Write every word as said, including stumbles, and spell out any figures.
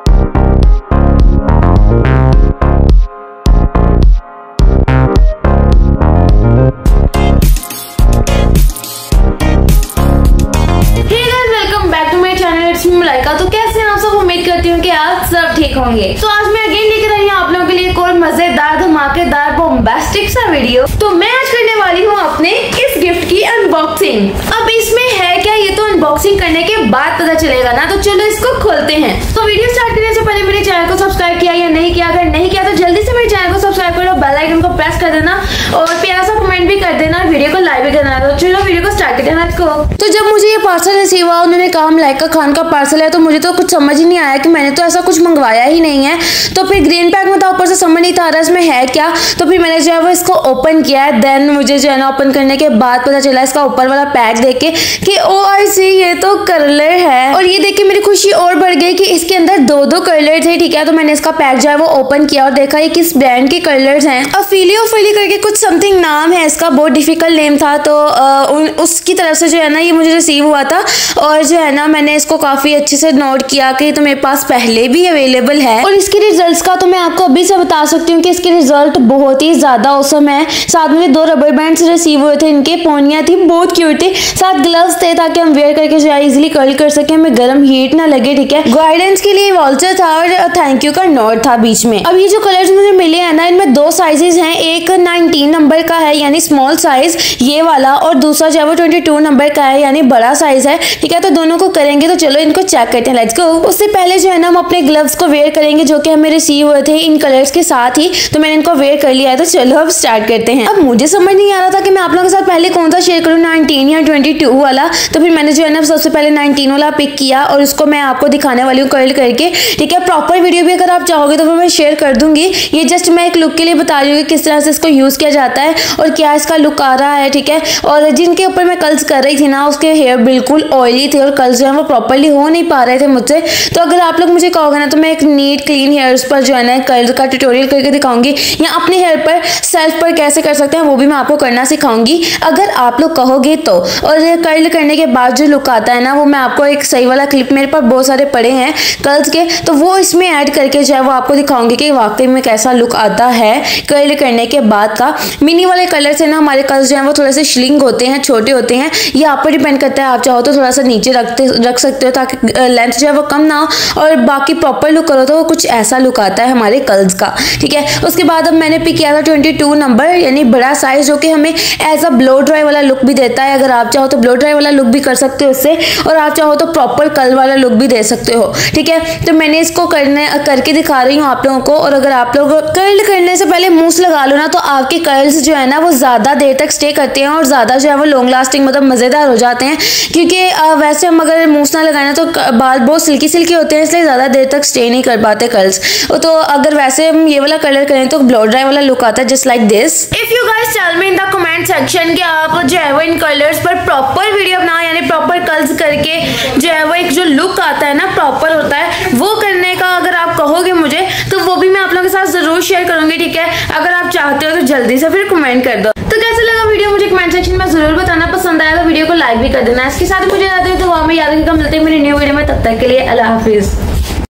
मलाइका, तो कैसे हैं आप सब? उम्मीद करती हूँ कि आप सब ठीक होंगे। तो आज मैं अगेन लेकर आई हूँ आप लोगों के लिए एक और मजेदार धमाकेदार बॉम्बास्टिक सा वीडियो। तो मैं आज करने वाली हूँ अपने इस गिफ्ट की अनबॉक्सिंग। अब इसमें है क्या ये तो अनबॉक्सिंग करने के बाद पता चलेगा ना, तो चलो इसको खोलते हैं। तो वीडियो स्टार्ट करने से पहले मेरे चैनल को सब्सक्राइब किया या नहीं किया, अगर नहीं किया तो जल्दी से मेरे चैनल को सब्सक्राइब करो, बेल आइकन को प्रेस कर देना और प्यारा सा कमेंट भी कर देना, वीडियो को लाइक भी करना। तो चलो वीडियो को स्टार्ट करते हैं। तो जब मुझे ये पार्सल रिसीव हुआ, उन्होंने कहा मलाइका खान का पार्सल है, तो मुझे तो कुछ समझ ही नहीं आया कि मैंने तो ऐसा कुछ मंगवाया ही नहीं है। तो फिर ग्रीन पैक में था, ऊपर से समझ नहीं था इसमें है क्या, तो फिर मैंने जो है वो इसको ओपन किया है। देन मुझे जो है ना ओपन करने के बाद पता चला इसका ऊपर वाला पैक देख के कि ओ आई सी ये तो कर्लर है, और ये देख के मेरी खुशी और बढ़ गई कि इसके अंदर दो दो कर्लर थे। ठीक है, तो मैंने इसका पैक जो है वो ओपन किया और देखा ये किस ब्रांड के कर्लर्स हैं। अफिलियो फिली करके कुछ समथिंग नाम है इसका, बहुत डिफिकल्ट नेम था। तो आ, उन, उसकी तरफ से जो है ना ये मुझे रिसीव हुआ था, और जो है ना मैंने इसको काफी अच्छे से नोट किया कि तो मेरे पास पहले भी अवेलेबल है। और इसके रिजल्ट का तो मैं आपको अभी से बता सकती हूँ कि इसके रिजल्ट बहुत ही ज्यादा औसम है। साथ में दो रबर बैंड्स रिसीव हुए थे, इनके पोनियां थी, बहुत क्यूट थी। साथ ग्लव्स थे ताकि हम वेयर करके जो है इजिली कर्ल कर सके, हमें गर्म हीट ना लगे। ठीक है, गाइडेंस के लिए वाउचर था और थैंक यू का नोट था बीच में। अब ये जो कलर्स मुझे मिले हैं ना, इनमें दो साइजेस हैं, एक नाइनटीन नंबर का है यानी स्मॉल साइज ये वाला, और दूसरा जो है वो ट्वेंटी टू नंबर का है यानी बड़ा साइज है। ठीक है, तो दोनों को करेंगे, तो चलो इनको चेक करते हैं, लेट्स गो। उससे पहले जो है ना हम अपने ग्लव्स को वेयर करेंगे जो कि हमें रिसीव हुए थे इन कलर्स के साथ ही, तो मैंने इनको वेयर कर लिया है। तो चलो अब स्टार्ट करते हैं। अब मुझे समझ नहीं आ रहा था कि मैं आप लोगों के साथ पहले कौन सा शेयर करूँ, नाइनटीन या ट्वेंटी टू वाला। तो फिर मैंने जो है ना सबसे पहले नाइनटीन वाला पिक किया और उसको मैं आपको दिखाने वाली हूँ कर्ल करके। ठीक है, प्रॉपर वीडियो भी अगर आप चाहोगे तो फिर मैं शेयर कर दूंगी। ये जस्ट मैं एक लुक के लिए बता रही हूँ कि किस तरह से इसको यूज़ किया जाता है और क्या इसका लुक आ रहा है। ठीक है, और जिनके ऊपर मैं कर्ल्स कर रही थी ना, उसके हेयर बिल्कुल ऑयली थे और कर्ल्स जो है वो प्रॉपरली हो नहीं पा रहे थे मुझसे। तो अगर आप लोग मुझे कहोगे ना तो मैं एक नीट क्लीन हेयर्स पर जो है ना कर्ल का ट्यूटोरियल करके दिखाऊंगी, या अपने हेयर पर सेल्फ पर कैसे कर सकते हैं वो भी मैं आपको करना सिखाऊंगी अगर आप लोग कहोगे तो। और कर्ल करने के बाद जो लुक आता है ना, वो मैं आपको एक सही वाला क्लिप, मेरे पास बहुत सारे पड़े हैं कर्ल्स के, तो वो इसमें ऐड करके जो है वो आपको दिखाऊंगी कि वाकई में कैसा लुक आता है कर्ल करने के बाद का। मिनी वाले कलर से ना हमारे कर्ल्स जो है वो थोड़े से श्लिंग होते हैं, छोटे होते हैं, ये आप पर डिपेंड करता है। आप चाहो तो थोड़ा सा नीचे रखते रख सकते हो ताकि लेंथ जो है वो कम ना हो, और बाकी प्रॉपर लुक करो तो कुछ ऐसा लुक आता है हमारे कर्ल्स का। ठीक है, उसके बाद अब मैंने पिक किया था ट्वेंटी टू नंबर यानी बड़ा साइज, जो कि हमें एज अ ब्लो ड्राई वाला लुक भी देता है। अगर आप चाहो तो ब्लो ड्राई वाला लुक भी कर सकते हो इससे, और आप चाहो तो प्रॉपर कर्ल वाला लुक भी दे सकते हो। ठीक है, तो मैंने इसको करने करके दिखा रही हूँ आप लोगों को। और अगर आप लोग कर्ल करने से पहले मूस लगा लो ना, तो आपके कर्ल्स जो है ना वो ज़्यादा देर तक स्टे करते हैं और ज़्यादा जो है वो लॉन्ग लास्टिंग मतलब मज़ेदार हो जाते हैं, क्योंकि वैसे हम अगर मूस ना लगाना तो बाल बहुत सिल्की सिल्की होते हैं, इसलिए ज़्यादा देर तक स्टे नहीं कर पाते कर्ल्स। तो अगर वैसे हम ये वाला कलर करें तो ब्लो ड्राई वाला लुक आता है, just like this. If you guys tell me in the comment section कि आप जो है वो इन कलर्स पर प्रॉपर वीडियो बनाओ, यानी प्रॉपर कर्ल्स करके जो है वो एक जो लुक आता है ना प्रॉपर होता है, वो करने का अगर आप कहोगे मुझे तो वो भी मैं आप लोगों के साथ जरूर शेयर करूंगी। ठीक है, अगर आप चाहते हो तो जल्दी से फिर कमेंट कर दो। तो कैसा लगा वीडियो मुझे कमेंट सेक्शन में जरूर बताना, पसंद आया तो वीडियो को लाइक भी कर देना। इसके साथ मुझे याद है तो वहाँ में याद रखिएगा, मिलते हैं मेरी न्यू वीडियो में, तब तक के लिए अल्लाह हाफिज।